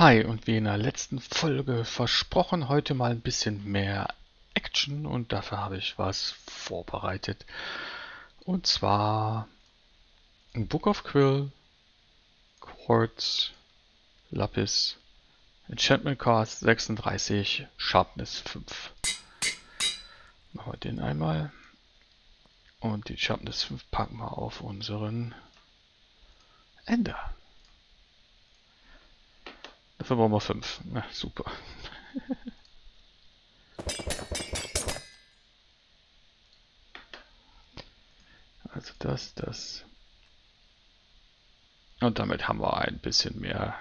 Hi, und wie in der letzten Folge versprochen, heute mal ein bisschen mehr Action und dafür habe ich was vorbereitet. Und zwar ein Book of Quill Quartz Lapis Enchantment Cards 36 Sharpness 5. Machen wir den einmal und die Sharpness 5 packen wir auf unseren Ender. Dafür brauchen wir 5. Na, super. Also das. Und damit haben wir ein bisschen mehr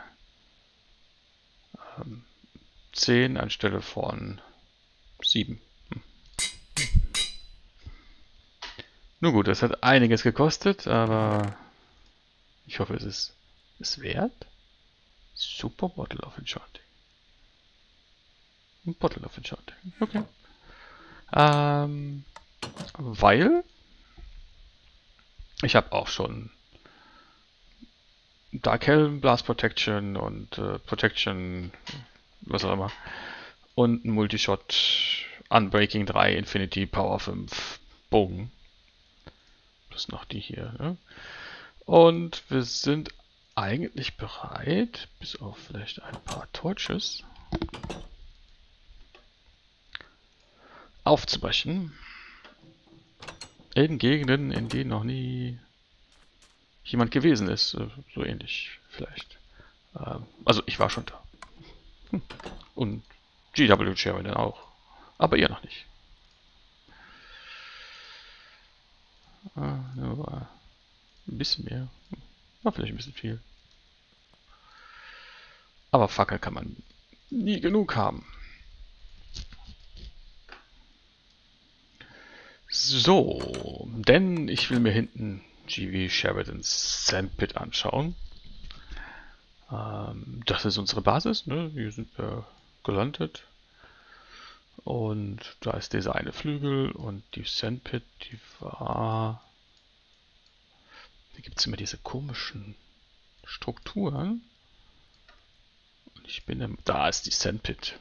10 anstelle von 7. Nun gut, das hat einiges gekostet, aber ich hoffe, es ist es wert. Super Bottle of Enchanting. Bottle of Enchanting. Okay. Weil ich habe auch schon Dark Helm Blast Protection und Protection, was auch immer. Und ein Multishot Unbreaking 3, Infinity Power 5 Bogen. Plus noch die hier. Ne? Und wir sind eigentlich bereit, bis auf vielleicht ein paar Torches, aufzubrechen in Gegenden, in denen noch nie jemand gewesen ist, so ähnlich vielleicht. Also ich war schon da. Und GWSheridan auch, aber ihr noch nicht. Nur ein bisschen mehr, war vielleicht ein bisschen viel. Aber Fackel kann man nie genug haben. So, denn ich will mir hinten GWSheridans Sandpit anschauen. Das ist unsere Basis, ne? Hier sind wir gelandet. Und da ist dieser eine Flügel und die Sandpit, die war... Da gibt es immer diese komischen Strukturen. Und ich bin da ist die Sandpit.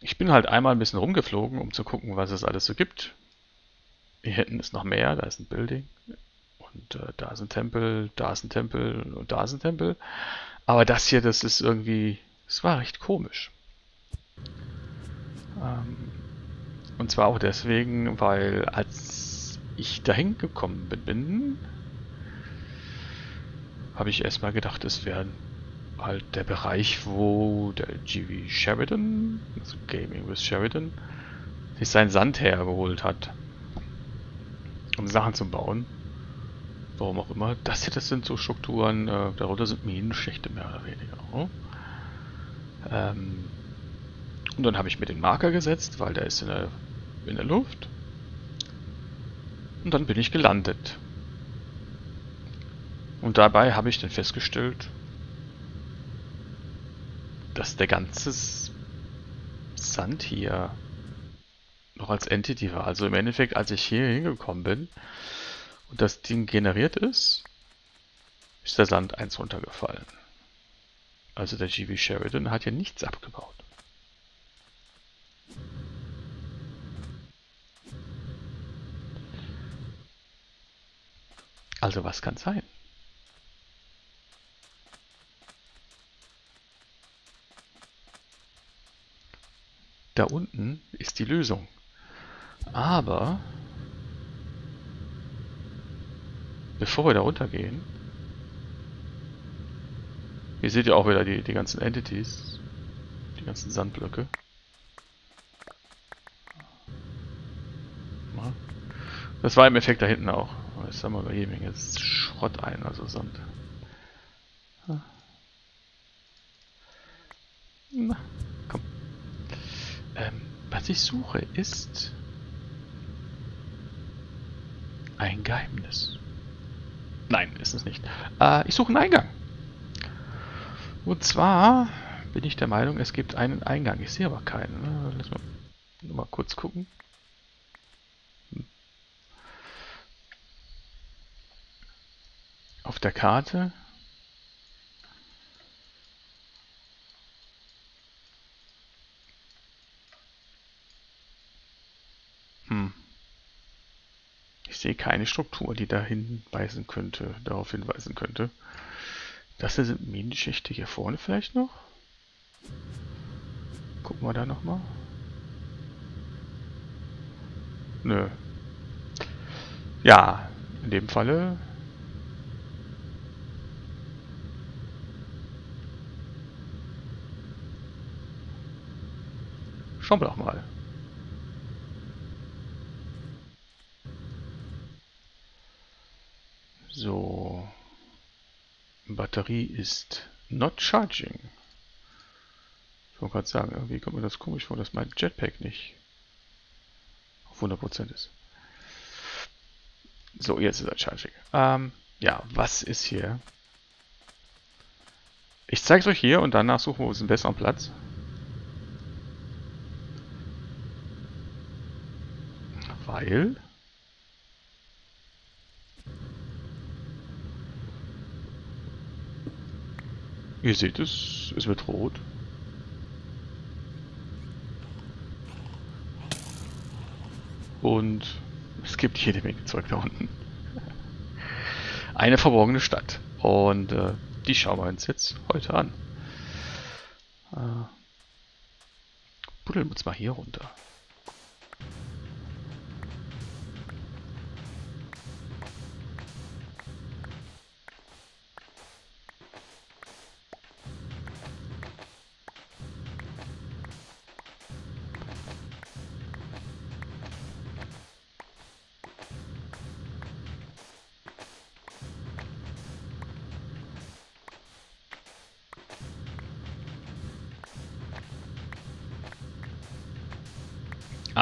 Ich bin halt einmal ein bisschen rumgeflogen, um zu gucken, was es alles so gibt. Hier hinten ist noch mehr, da ist ein Building. Und da ist ein Tempel, da ist ein Tempel und da ist ein Tempel. Aber das hier, das ist irgendwie... Das war recht komisch. Und zwar auch deswegen, weil als ich dahin gekommen bin, habe ich erstmal gedacht, es wäre halt der Bereich, wo der GWSheridan, also Gaming with Sheridan, sich seinen Sand hergeholt hat, um Sachen zu bauen. Warum auch immer. Das hier, das sind so Strukturen, darunter sind Minenschächte mehr oder weniger. Oh. Und dann habe ich mir den Marker gesetzt, weil der ist in der Luft. Und dann bin ich gelandet. Und dabei habe ich dann festgestellt, dass der ganze Sand hier noch als Entity war. Also im Endeffekt, als ich hier hingekommen bin und das Ding generiert ist, ist der Sand 1 runtergefallen. Also der GWSheridan hat hier nichts abgebaut. Also was kann sein? Da unten ist die Lösung. Aber bevor wir da runtergehen, ihr seht ja auch wieder die ganzen Entities, die ganzen Sandblöcke. Das war im Effekt da hinten auch. Jetzt sammeln wir jede Menge Schrott ein, also Sand. Na, komm. Was ich suche, ist ein Geheimnis. Nein, ist es nicht. Ich suche einen Eingang. Und zwar bin ich der Meinung, es gibt einen Eingang. Ich sehe aber keinen. Lass mal nur mal kurz gucken. Auf der Karte sehe keine Struktur, die da hinweisen könnte, darauf hinweisen könnte. Das hier sind Minenschächte hier vorne vielleicht noch. Gucken wir da nochmal. Nö. Ja, in dem Falle. Schauen wir doch mal. So. Batterie ist not charging. Ich wollte gerade sagen, irgendwie kommt mir das komisch vor, dass mein Jetpack nicht auf 100% ist. So, jetzt ist er charging. Ja, was ist hier? Ich zeige es euch hier und danach suchen wir uns einen besseren Platz. Weil... Ihr seht es, es wird rot. Und es gibt jede Menge Zeug da unten. Eine verborgene Stadt. Und die schauen wir uns jetzt heute an. Buddeln wir uns mal hier runter.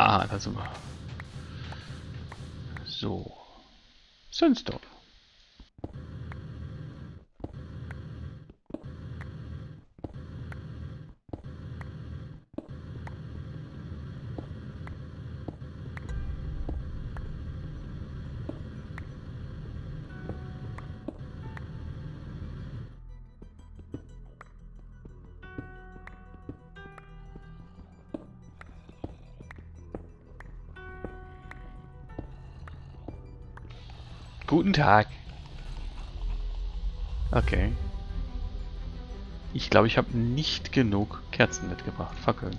Ah, da sind wir. So. Sunstone. Guten Tag. Okay. Ich glaube, ich habe nicht genug Kerzen mitgebracht. Fackeln.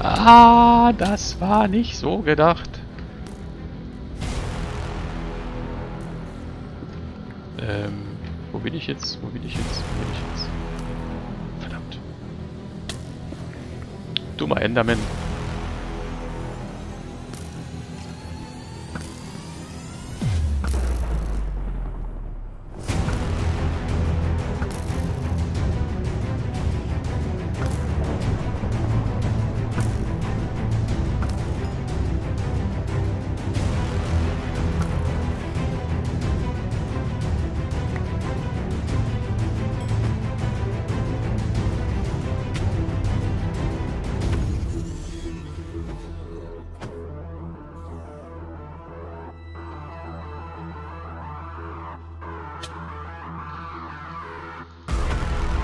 Ah! Das war nicht so gedacht. Wo bin ich jetzt? Verdammt. Dummer Enderman.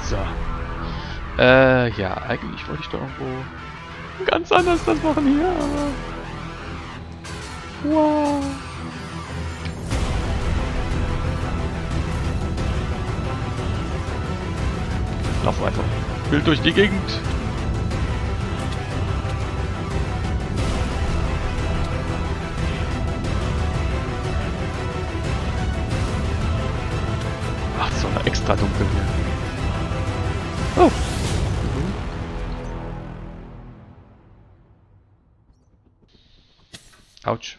So. Ja, eigentlich wollte ich da irgendwo ganz anders das machen hier, aber... Wow. Lauf einfach wild durch die Gegend. Ach, so eine extra dunkel hier. Oh. Autsch.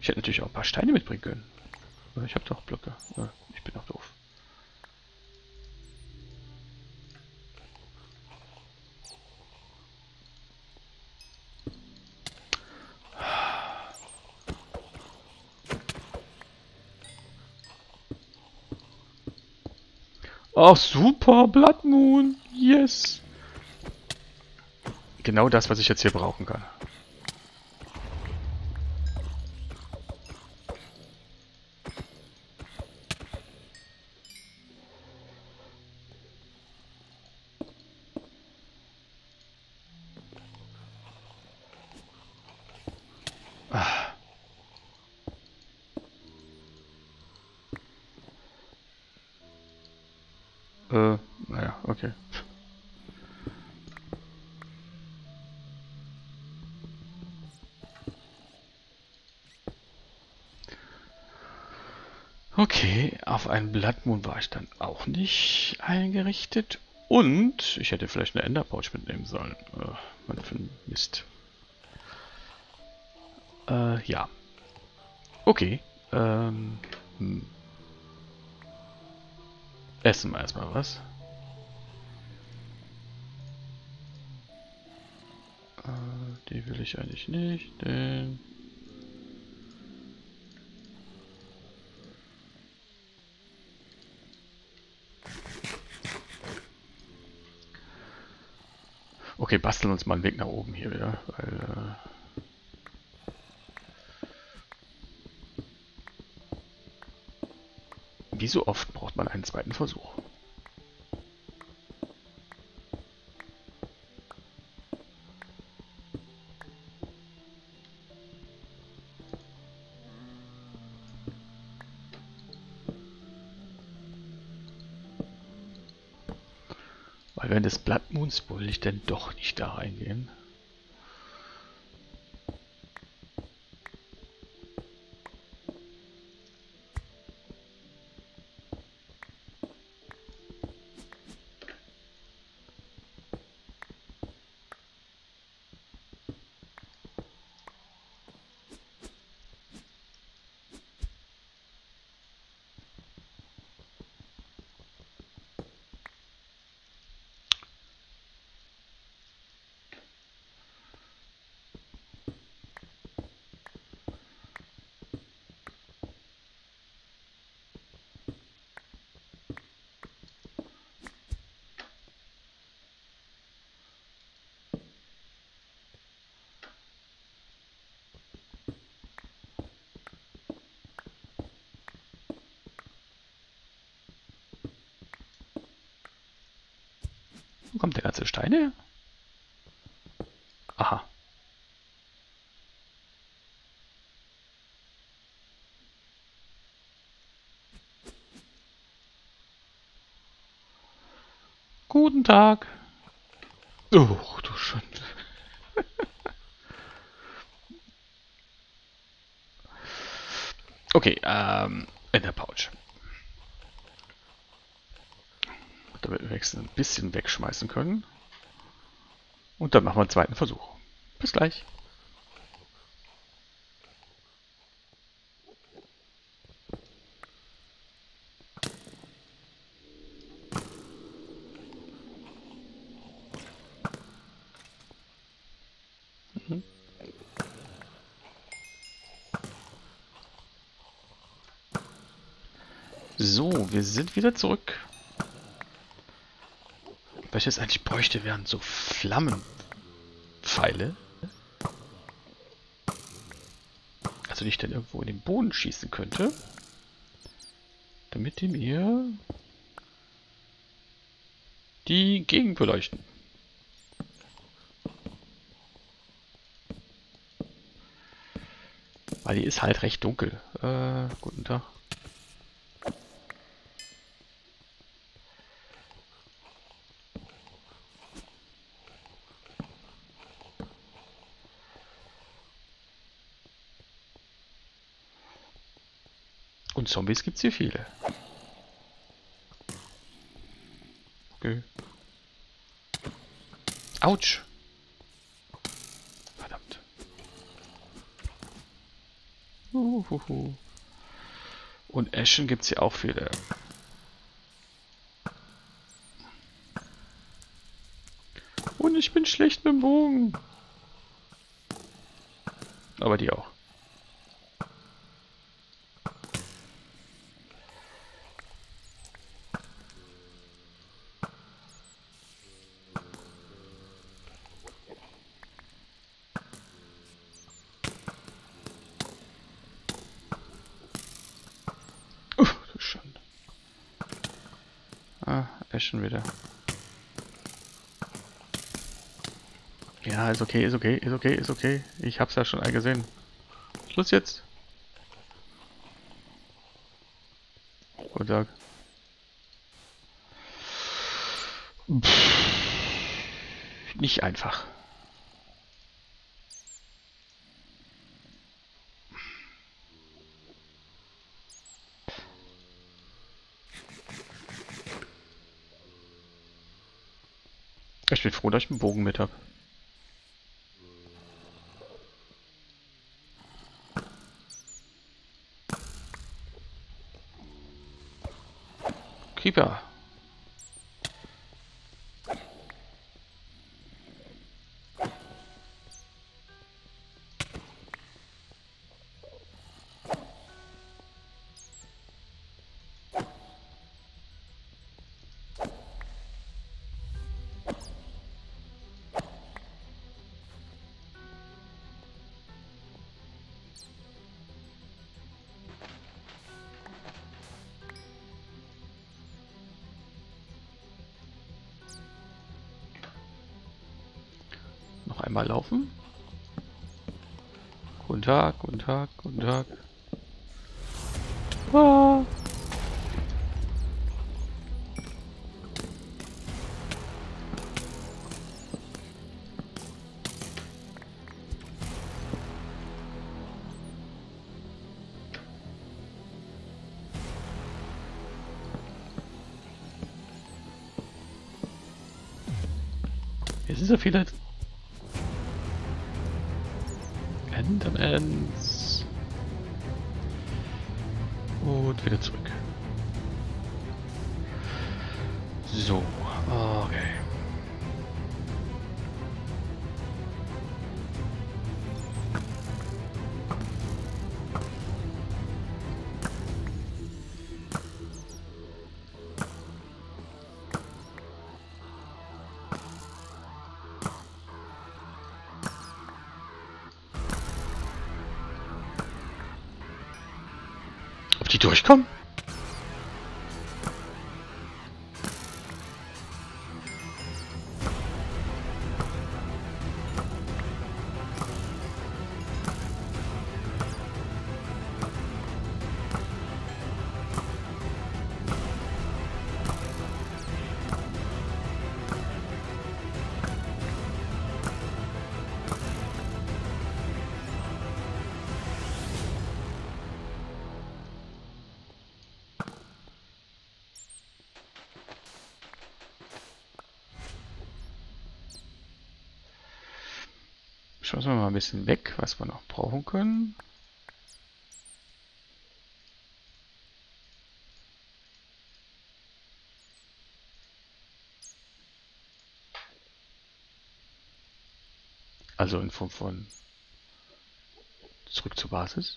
Ich hätte natürlich auch ein paar Steine mitbringen können. Ich habe doch Blöcke. Ich bin auch doof. Ach super, Blood Moon. Yes. Genau das, was ich jetzt hier brauchen kann. Naja, okay. Okay, auf einen Blood Moon war ich dann auch nicht eingerichtet. Und ich hätte vielleicht eine Enderpouch mitnehmen sollen. Was für ein Mist. Ja. Okay. Essen wir erstmal was. Die will ich eigentlich nicht, denn... Okay, basteln uns mal einen Weg nach oben hier wieder, weil... Wie so oft braucht man einen zweiten Versuch. Weil während des Blood Moons wollte ich denn doch nicht da reingehen. Wo kommt der ganze Stein her? Aha. Guten Tag. Oh, du Schande. Okay, Enderpouch. Damit wir wenigstens ein bisschen wegschmeißen können. Und dann machen wir einen zweiten Versuch. Bis gleich. So, wir sind wieder zurück. Was ich jetzt eigentlich bräuchte, wären so Flammenpfeile. Also die ich dann irgendwo in den Boden schießen könnte. Damit die mir die Gegend beleuchten. Weil die ist halt recht dunkel. Guten Tag. Und Zombies gibt es hier viele. Okay. Autsch! Verdammt. Uhuhu. Und Eschen gibt es hier auch viele. Und ich bin schlecht mit dem Bogen. Aber die auch. ich schon wieder. Ja, ist okay, ist okay, ist okay, ist okay. Ich hab's ja schon eingesehen. Schluss jetzt. Guten Tag. Nicht einfach. Ich bin froh, dass ich einen Bogen mit habe. Creeper. Mal laufen. Guten Tag, guten Tag, guten Tag. Ah. Es sind so viele Enderpouch. Und wieder zurück. So, okay. Durchkommen? Schauen wir mal ein bisschen weg, was wir noch brauchen können. Also in Form von zurück zur Basis.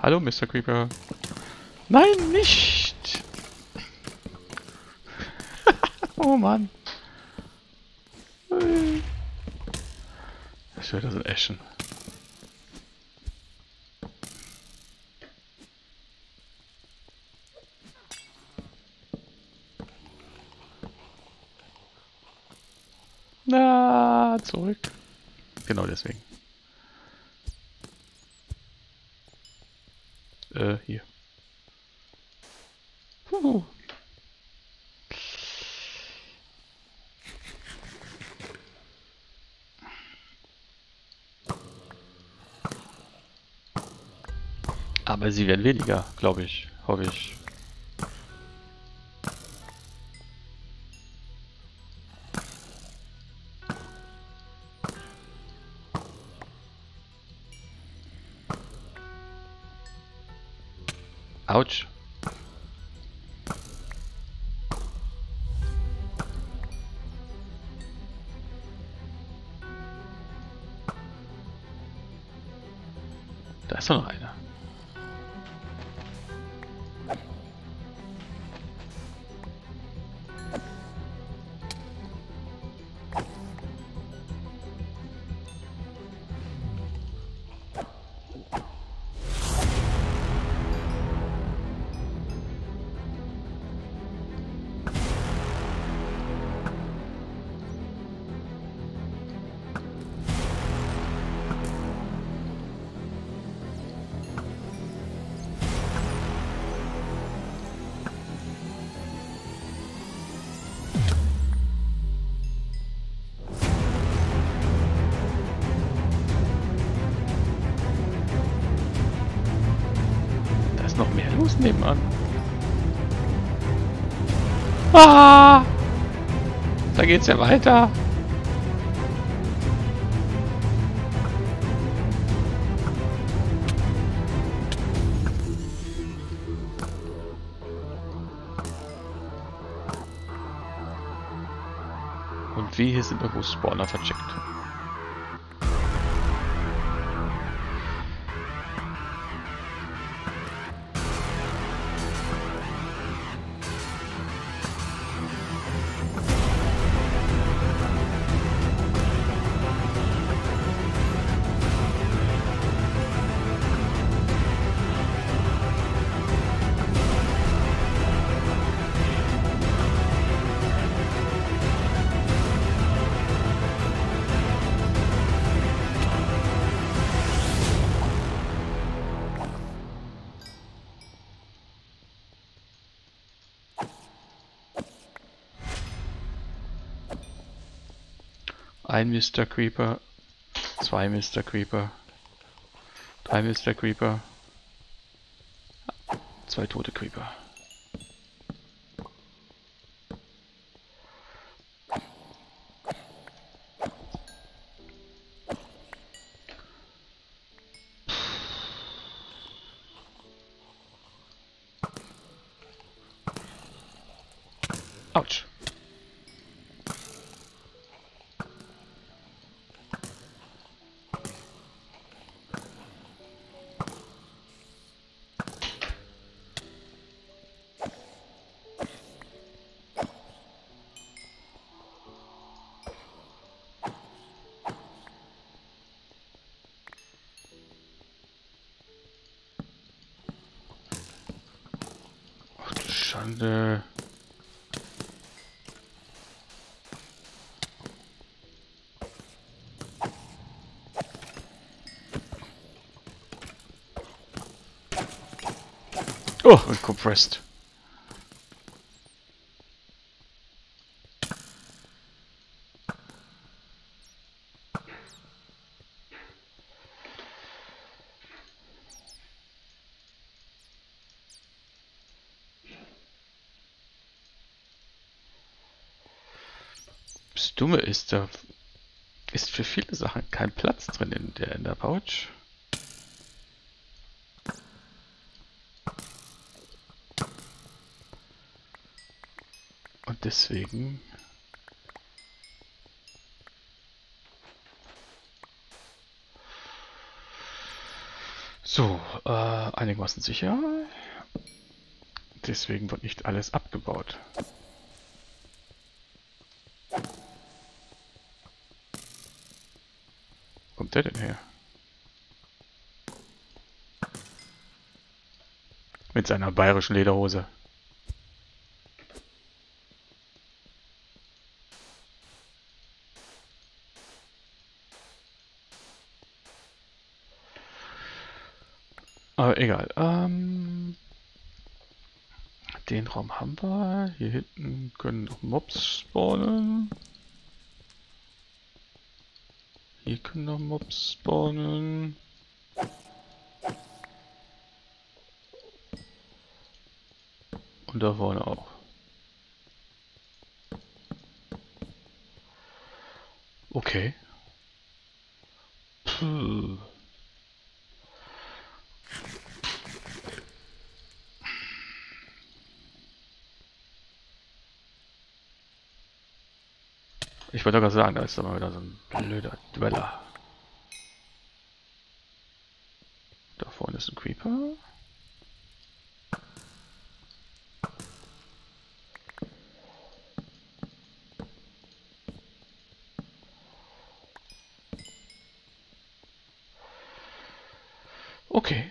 Hallo, Mr. Creeper. Nein, nicht! Oh Mann. Ich höre das in Eschen. Na, zurück. Genau deswegen. Hier. Puh. Aber sie werden weniger, glaube ich, hoffe ich. Autsch. Da ist doch noch einer. ist nebenan. Ah! Da geht's ja weiter. Und wie hier sind irgendwo Spawner vercheckt. Ein Mr. Creeper, zwei Mr. Creeper, drei Mr. Creeper, zwei tote Creeper. Autsch. Oh, und compressed. Das Dumme ist, da ist für viele Sachen kein Platz drin in der Enderpouch. Deswegen so, einigermaßen sicher. Deswegen wird nicht alles abgebaut. Wo kommt der denn her? Mit seiner bayerischen Lederhose. Aber egal. Den Raum haben wir. Hier hinten können noch Mobs spawnen. Hier können noch Mobs spawnen. Und da vorne auch. Okay. Puh. Ich wollte doch gerade sagen, da ist doch mal wieder so ein blöder Dweller. Da vorne ist ein Creeper. Okay.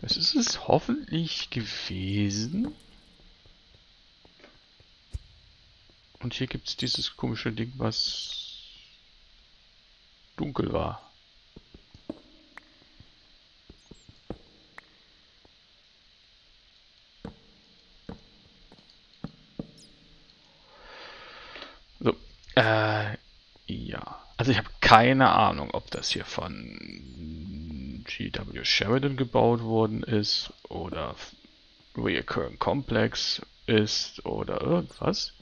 Das ist es hoffentlich gewesen. Und hier gibt es dieses komische Ding, was dunkel war. So, ja. Also ich habe keine Ahnung, ob das hier von GWSheridan gebaut worden ist oder Recurrent Complex ist oder irgendwas.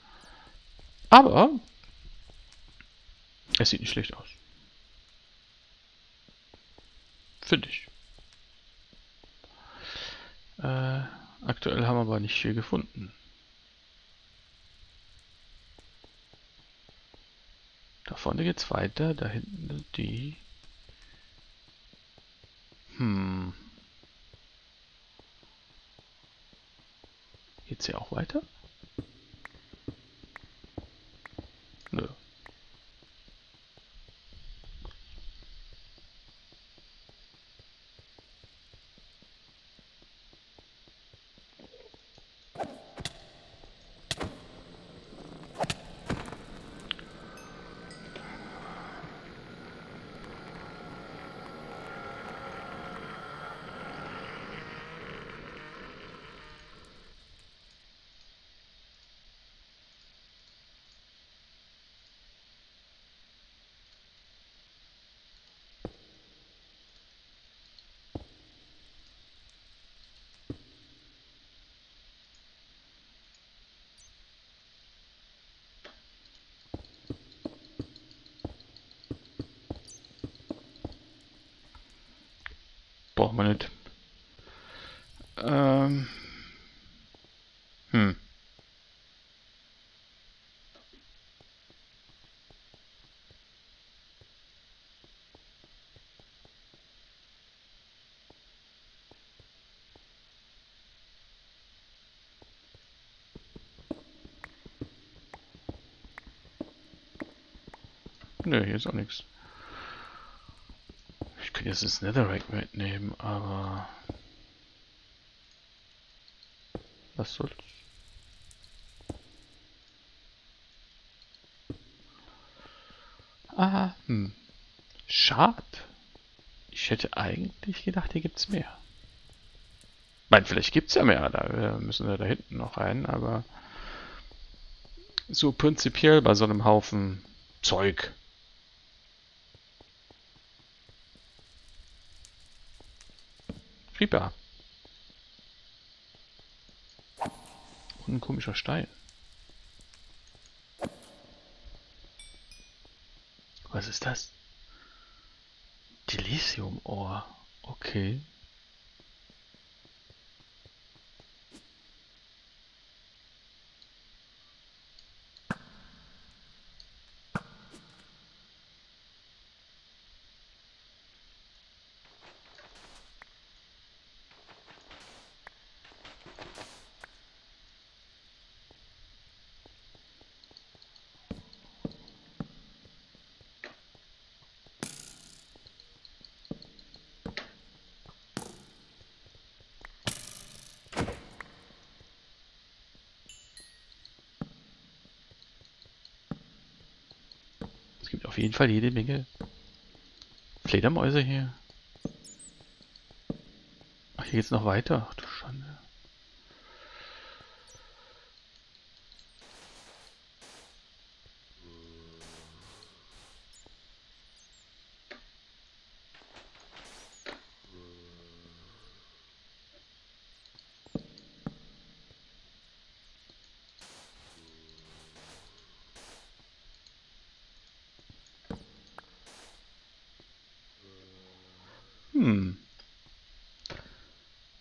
Aber es sieht nicht schlecht aus. Finde ich. Aktuell haben wir aber nicht viel gefunden. Da vorne geht's weiter, da hinten die... Geht's hier auch weiter? Nö. Braucht man nicht. Nö, hier ist auch nichts. Ich könnte jetzt das Netherrack mitnehmen, aber was soll's? Schade. Ich hätte eigentlich gedacht, hier gibt's mehr. Ich meine, vielleicht gibt's ja mehr, da müssen wir da hinten noch rein, aber so prinzipiell bei so einem Haufen Zeug. Creeper. Und ein komischer Stein. Was ist das? Dilithium-Erz. Okay. Auf jeden Fall jede Menge Fledermäuse hier. Ach, hier geht's noch weiter. Ach du Schande.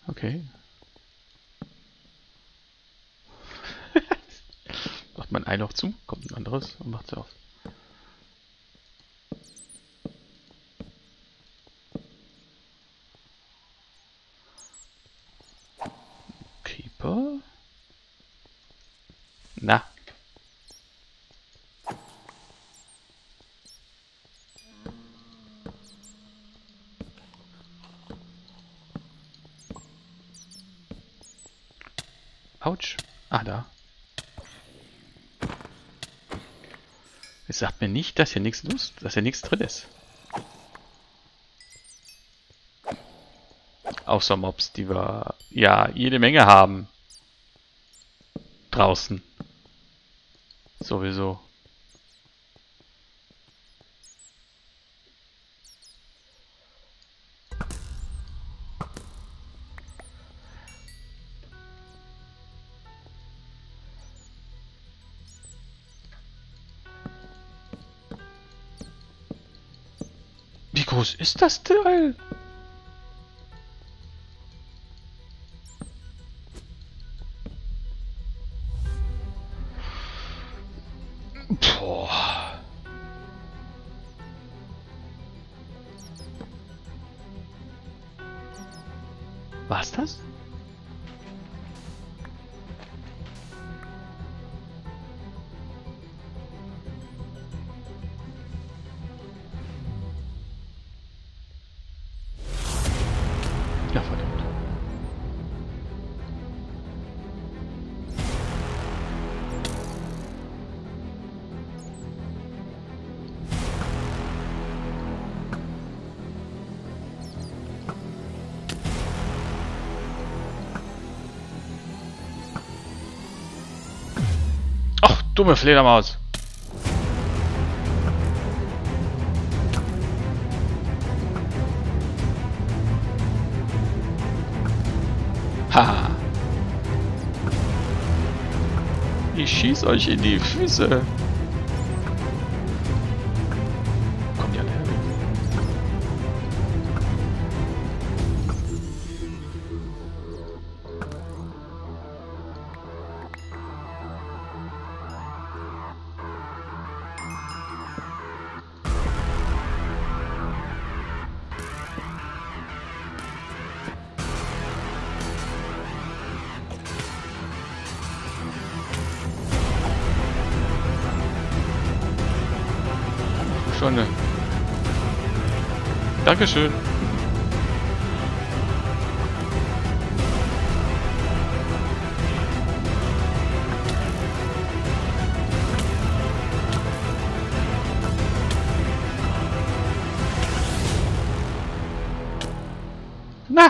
Okay. Macht man ein Loch zu, kommt ein anderes und macht es auf. Keeper? Na. Autsch. Ah, da. Es sagt mir nicht, dass hier nichts los, dass hier nichts drin ist. Außer Mobs, die wir ja jede Menge haben. Draußen. Sowieso. Wie groß ist das Teil? Boah. War's das? Dumme Fledermaus. Haha. Ich schieß euch in die Füße. Kommt ja her. Dankeschön. Na.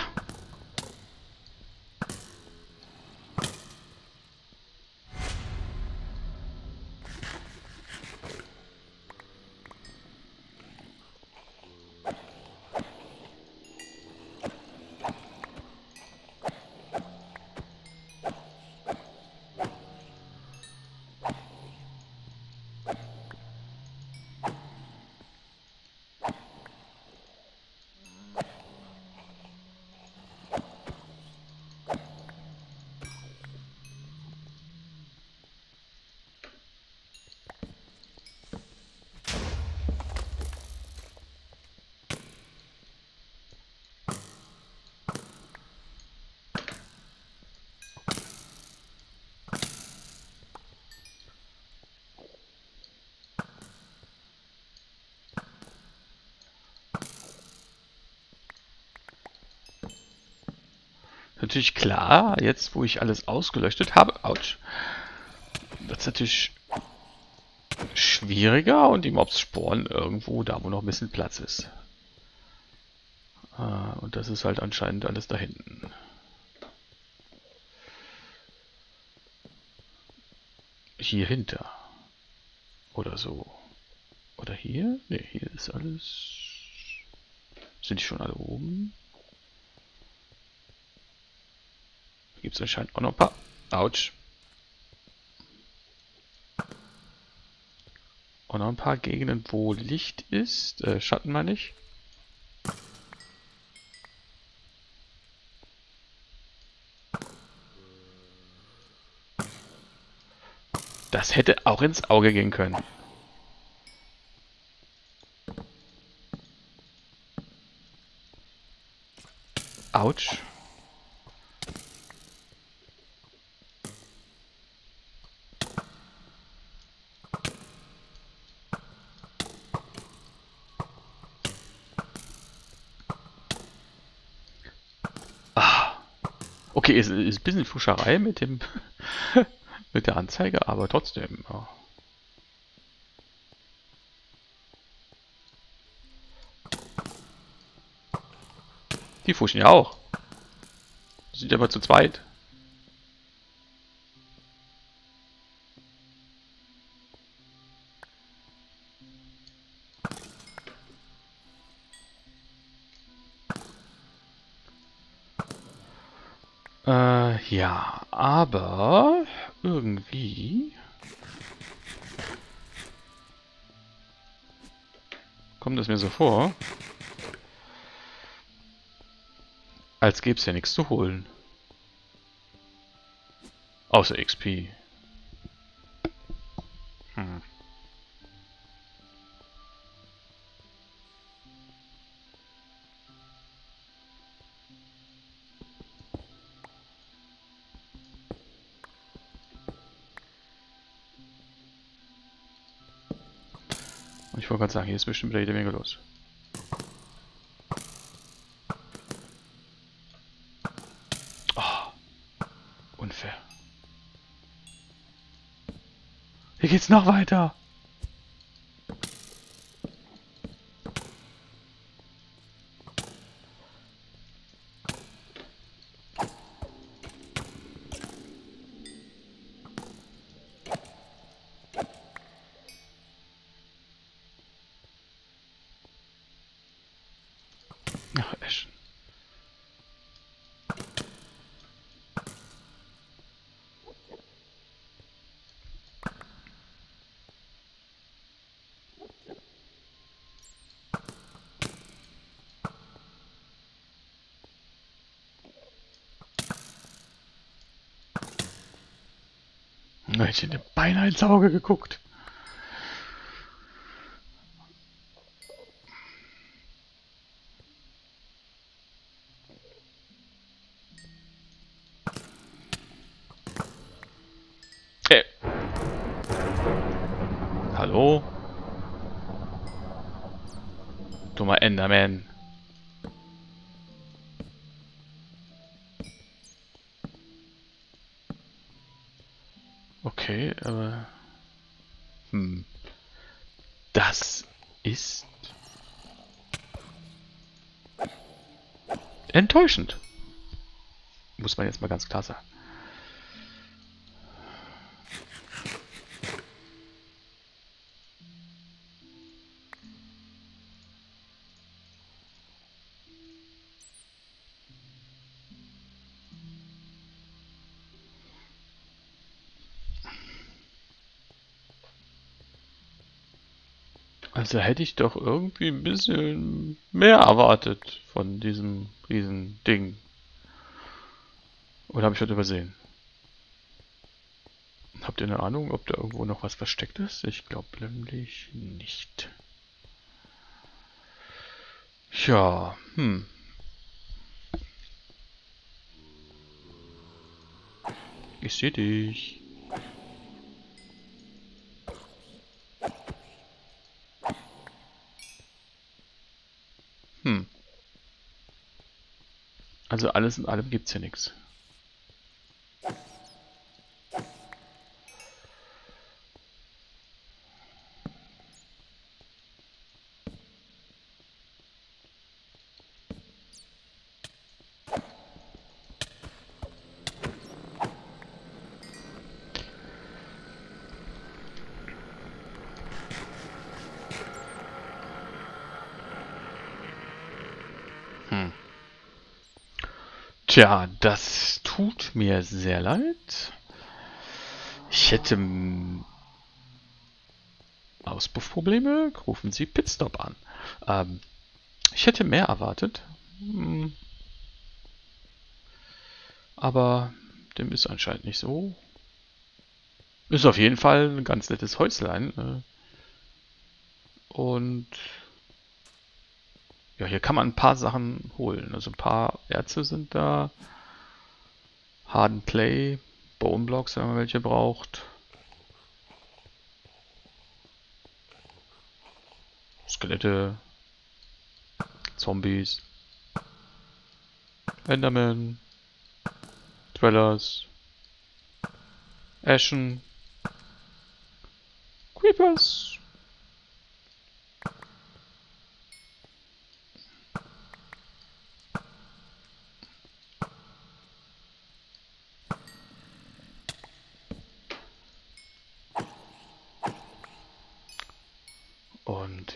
Natürlich klar, jetzt wo ich alles ausgeleuchtet habe, ouch, wird es natürlich schwieriger und die Mobs spawnen irgendwo da, wo noch ein bisschen Platz ist. Und das ist halt anscheinend alles da hinten. Hier hinter. Oder so. Oder hier? Ne, hier ist alles... Sind die schon alle oben? Gibt es anscheinend auch noch ein paar. Autsch. Auch noch ein paar Gegenden, wo Licht ist. Schatten meine ich. Das hätte auch ins Auge gehen können. Autsch. Okay, es ist ein bisschen Fuscherei mit dem mit der Anzeige, aber trotzdem. Ja. Die fuschen ja auch. Sind aber zu zweit. Ja, aber irgendwie kommt es mir so vor, Als gäbe es ja nichts zu holen. Außer XP. Ich wollte gerade sagen, hier ist bestimmt wieder jede Menge los. Oh, unfair. Hier geht's noch weiter. Da hätte ich dir beinahe ins Auge geguckt. Hey. Hallo? Dummer Enderman. Okay, aber... Das ist... enttäuschend. Muss man jetzt mal ganz klar sagen. Also hätte ich doch irgendwie ein bisschen mehr erwartet von diesem riesen Ding. Oder habe ich was übersehen? Habt ihr eine Ahnung, ob da irgendwo noch was versteckt ist? Ich glaube nämlich nicht. Ja, Ich sehe dich. Also alles in allem gibt's hier nichts. Tja, das tut mir sehr leid. Ich hätte Auspuffprobleme. Rufen Sie Pitstop an. Ich hätte mehr erwartet. Aber dem ist anscheinend nicht so. Ist auf jeden Fall ein ganz nettes Häuslein. Und... ja, hier kann man ein paar Sachen holen. Also ein paar Erze sind da. Hardened Clay, Bone Blocks, wenn man welche braucht. Skelette. Zombies. Enderman. Dwellers. Ashen. Creepers.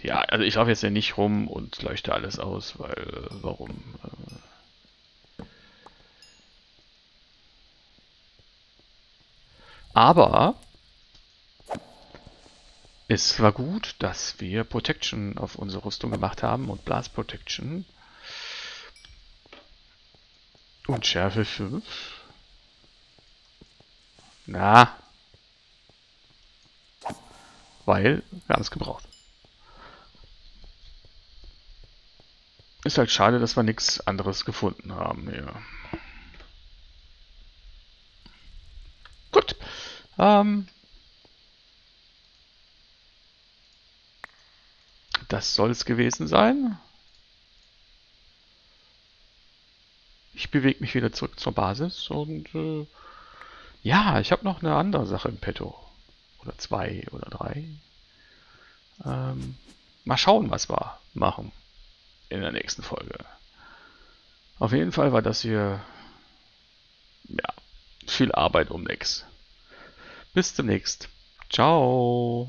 Ja, also ich laufe jetzt ja nicht rum und leuchte alles aus, weil, warum? Aber es war gut, dass wir Protection auf unsere Rüstung gemacht haben und Blast Protection. Und Schärfe 5. Na. Weil wir haben es gebraucht. Ist halt schade, dass wir nichts anderes gefunden haben hier. Gut. Das soll es gewesen sein. Ich bewege mich wieder zurück zur Basis und ja, ich habe noch eine andere Sache im Petto. Oder zwei oder drei. Mal schauen, was wir machen in der nächsten Folge. Auf jeden Fall war das hier ja, viel Arbeit um nix. Bis demnächst. Ciao.